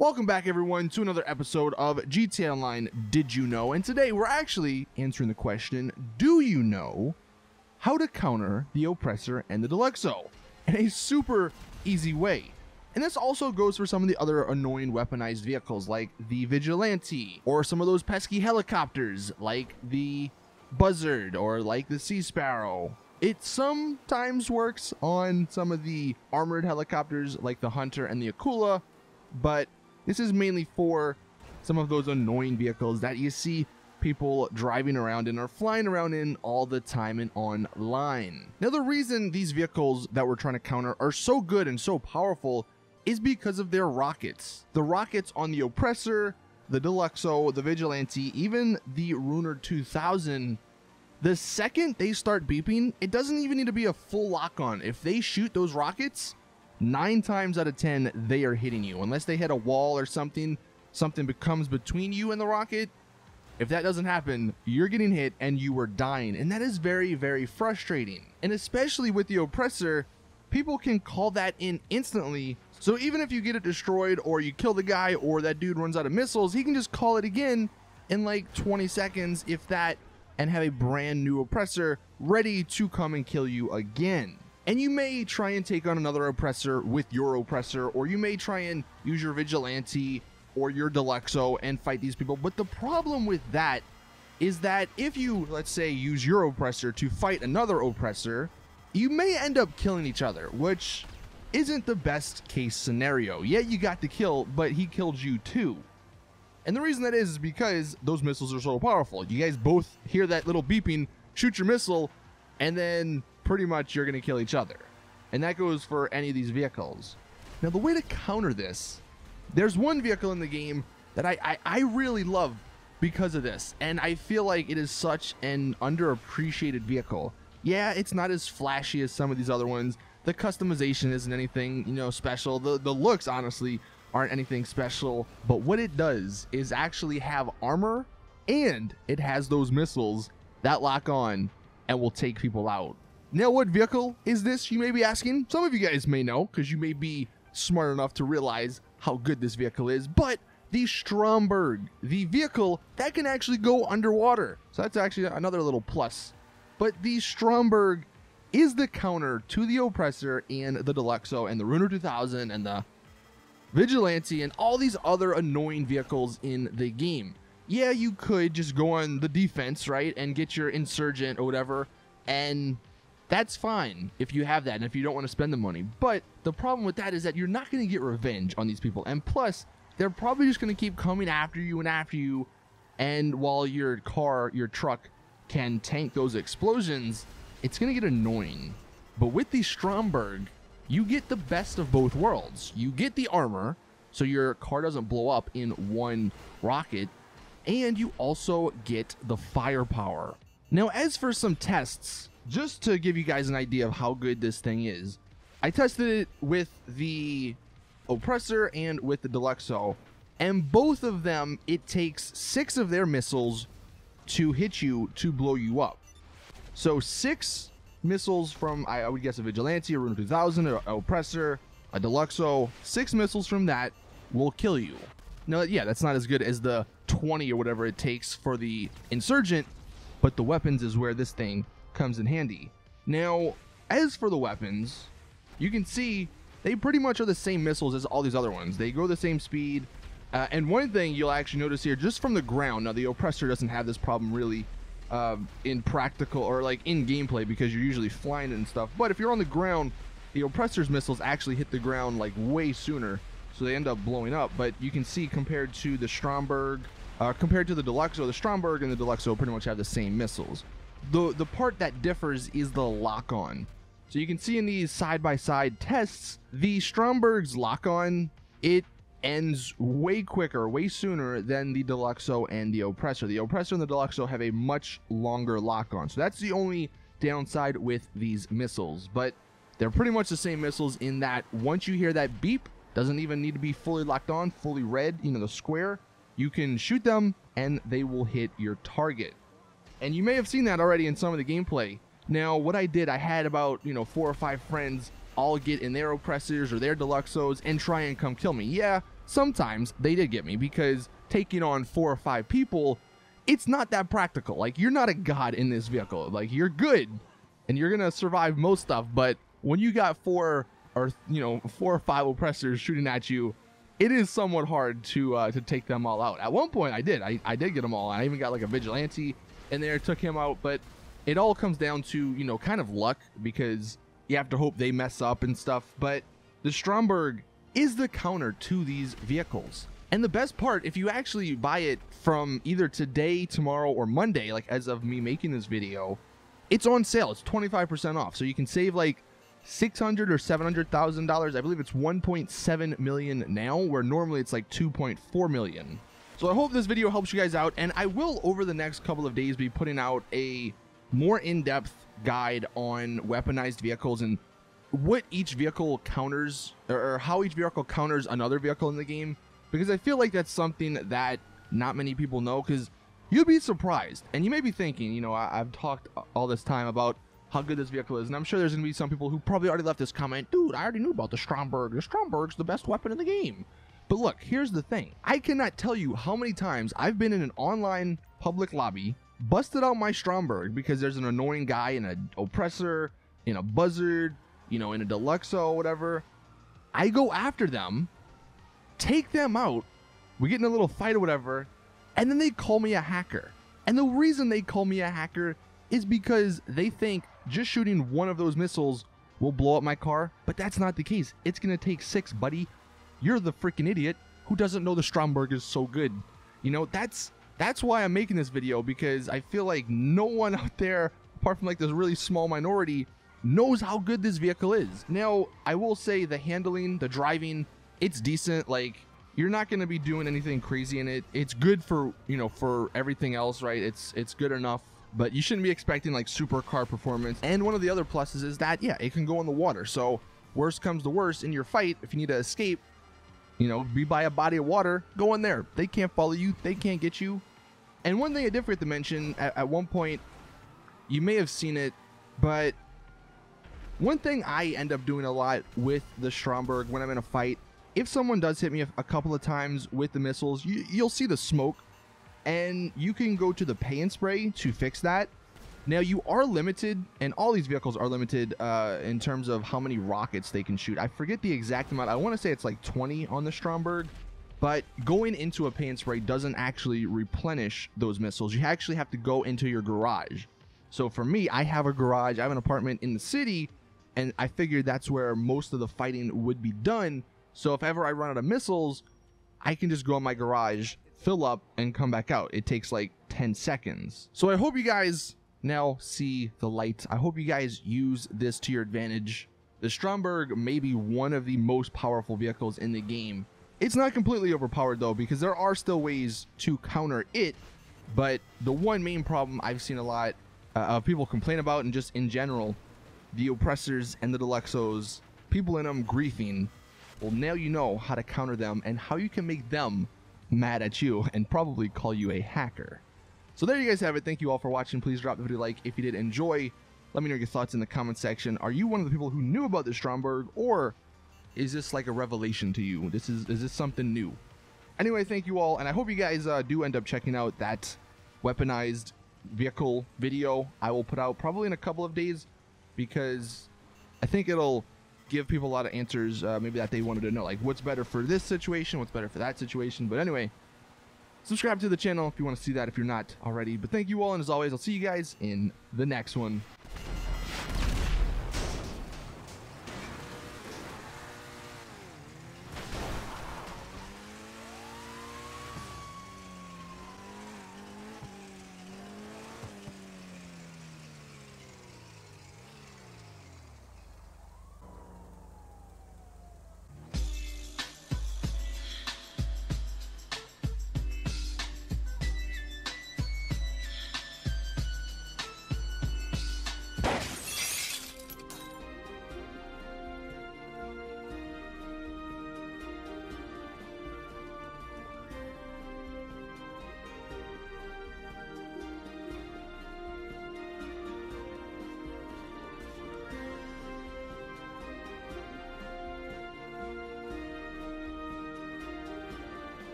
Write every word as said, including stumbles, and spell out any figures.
Welcome back, everyone, to another episode of G T A Online Did You Know? And today we're actually answering the question, do you know how to counter the Oppressor and the Deluxo in a super easy way? And this also goes for some of the other annoying weaponized vehicles like the Vigilante, or some of those pesky helicopters like the Buzzard or like the Sea Sparrow. It sometimes works on some of the armored helicopters like the Hunter and the Akula, but this is mainly for some of those annoying vehicles that you see people driving around in or flying around in all the time and online. Now, the reason these vehicles that we're trying to counter are so good and so powerful is because of their rockets. The rockets on the Oppressor, the Deluxo, the Vigilante, even the Ruiner two thousand, the second they start beeping, it doesn't even need to be a full lock-on. If they shoot those rockets, nine times out of ten they are hitting you, unless they hit a wall or something something becomes between you and the rocket. If that doesn't happen, you're getting hit and you are dying, and that is very, very frustrating. And especially with the Oppressor, people can call that in instantly, so even if you get it destroyed or you kill the guy or that dude runs out of missiles, he can just call it again in like twenty seconds, if that, and have a brand new Oppressor ready to come and kill you again. And you may try and take on another Oppressor with your Oppressor, or you may try and use your Vigilante or your Deluxo and fight these people. But the problem with that is that if you, let's say, use your Oppressor to fight another Oppressor, you may end up killing each other, which isn't the best case scenario. Yet you got the kill, but he killed you too. And the reason that is, is because those missiles are so powerful. You guys both hear that little beeping, shoot your missile, and then pretty much you're gonna kill each other. And that goes for any of these vehicles. Now, the way to counter this, there's one vehicle in the game that I, I, I really love because of this, and I feel like it is such an underappreciated vehicle. Yeah, it's not as flashy as some of these other ones. The customization isn't anything, you know, special. The, the looks, honestly, aren't anything special. But what it does is actually have armor, and it has those missiles that lock on and will take people out. Now, what vehicle is this, you may be asking? Some of you guys may know, because you may be smart enough to realize how good this vehicle is, but the Stromberg, the vehicle that can actually go underwater. So that's actually another little plus. But the Stromberg is the counter to the Oppressor and the Deluxo and the Ruiner two thousand and the Vigilante and all these other annoying vehicles in the game. Yeah, you could just go on the defense, right, and get your Insurgent or whatever, and that's fine if you have that and if you don't want to spend the money. But the problem with that is that you're not going to get revenge on these people. And plus, they're probably just going to keep coming after you and after you. And while your car, your truck can tank those explosions, it's going to get annoying. But with the Stromberg, you get the best of both worlds. You get the armor, so your car doesn't blow up in one rocket. And you also get the firepower. Now, as for some tests, just to give you guys an idea of how good this thing is, I tested it with the Oppressor and with the Deluxo, and both of them, it takes six of their missiles to hit you, to blow you up. So six missiles from, I would guess, a Vigilante, a Ruiner two thousand, an Oppressor, a Deluxo, six missiles from that will kill you. Now, yeah, that's not as good as the twenty or whatever it takes for the Insurgent, but the weapons is where this thing comes in handy. Now, as for the weapons, you can see they pretty much are the same missiles as all these other ones. They go the same speed, uh, and one thing you'll actually notice here, just from the ground, now the Oppressor doesn't have this problem really uh, in practical or like in gameplay, because you're usually flying and stuff, but if you're on the ground, the Oppressor's missiles actually hit the ground like way sooner, so they end up blowing up. But you can see, compared to the Stromberg, uh, compared to the Deluxo, the Stromberg and the Deluxo pretty much have the same missiles. The, the part that differs is the lock-on. So you can see in these side-by-side tests, the Stromberg's lock-on, it ends way quicker, way sooner than the Deluxo and the Oppressor. The Oppressor and the Deluxo have a much longer lock-on. So that's the only downside with these missiles. But they're pretty much the same missiles in that once you hear that beep, doesn't even need to be fully locked on, fully red, you know, the square, you can shoot them and they will hit your target. And you may have seen that already in some of the gameplay. Now, what I did, I had about, you know, four or five friends all get in their Oppressors or their Deluxos and try and come kill me. Yeah, sometimes they did get me, because taking on four or five people, it's not that practical. Like, you're not a god in this vehicle. Like, you're good and you're gonna survive most stuff, but when you got four or you know four or five oppressors shooting at you, it is somewhat hard to uh, to take them all out. At one point I did. I, I did get them all. I even got like a vigilante in there, took him out, but it all comes down to, you know, kind of luck, because you have to hope they mess up and stuff. But the Stromberg is the counter to these vehicles. And the best part, if you actually buy it from either today, tomorrow, or Monday, like as of me making this video, it's on sale. It's twenty-five percent off. So you can save like six hundred thousand dollars or seven hundred thousand dollars. I believe it's one point seven million dollars now, where normally it's like two point four million dollars. So I hope this video helps you guys out. And I will, over the next couple of days, be putting out a more in-depth guide on weaponized vehicles and what each vehicle counters, or how each vehicle counters another vehicle in the game, because I feel like that's something that not many people know. Because you'd be surprised, and you may be thinking, you know, I I've talked all this time about how good this vehicle is, and I'm sure there's gonna be some people who probably already left this comment, dude, I already knew about the Stromberg, the Stromberg's the best weapon in the game. But look, here's the thing. I cannot tell you how many times I've been in an online public lobby, busted out my Stromberg because there's an annoying guy in an oppressor, in a buzzard, you know, in a Deluxo, whatever. I go after them, take them out, we get in a little fight or whatever, and then they call me a hacker. And the reason they call me a hacker is because they think just shooting one of those missiles will blow up my car, but that's not the case. It's gonna take six, buddy. You're the freaking idiot who doesn't know the Stromberg is so good. You know, that's that's why I'm making this video, because I feel like no one out there, apart from like this really small minority, knows how good this vehicle is. Now, I will say the handling, the driving, it's decent. Like, you're not going to be doing anything crazy in it. It's good for, you know, for everything else, right? It's it's good enough, but you shouldn't be expecting like supercar performance. And one of the other pluses is that, yeah, it can go on the water. So worst comes to worst in your fight, if you need to escape, you know, be by a body of water, go in there. They can't follow you. They can't get you. And one thing I did forget to mention at, at one point, you may have seen it, but one thing I end up doing a lot with the Stromberg when I'm in a fight, if someone does hit me a, a couple of times with the missiles, you, you'll see the smoke, and you can go to the pay and spray to fix that. Now, you are limited, and all these vehicles are limited uh, in terms of how many rockets they can shoot. I forget the exact amount. I want to say it's like twenty on the Stromberg, but going into a pay and spray doesn't actually replenish those missiles. You actually have to go into your garage. So for me, I have a garage. I have an apartment in the city, and I figured that's where most of the fighting would be done. So if ever I run out of missiles, I can just go in my garage, fill up, and come back out. It takes like ten seconds. So I hope you guys now see the light. I hope you guys use this to your advantage. The Stromberg may be one of the most powerful vehicles in the game. It's not completely overpowered though, because there are still ways to counter it. But the one main problem I've seen a lot uh, of people complain about, and just in general, the oppressors and the Deluxos, people in them griefing. Well, now you know how to counter them and how you can make them mad at you and probably call you a hacker. So there you guys have it. Thank you all for watching. Please drop the video a like if you did enjoy. Let me know your thoughts in the comment section. Are you one of the people who knew about the Stromberg, or is this like a revelation to you? This is is this something new? Anyway, thank you all, and I hope you guys uh, do end up checking out that weaponized vehicle video I will put out probably in a couple of days, because I think it'll give people a lot of answers uh, maybe that they wanted to know, like what's better for this situation, what's better for that situation. But anyway, subscribe to the channel if you want to see that, if you're not already. But thank you all, and as always, I'll see you guys in the next one.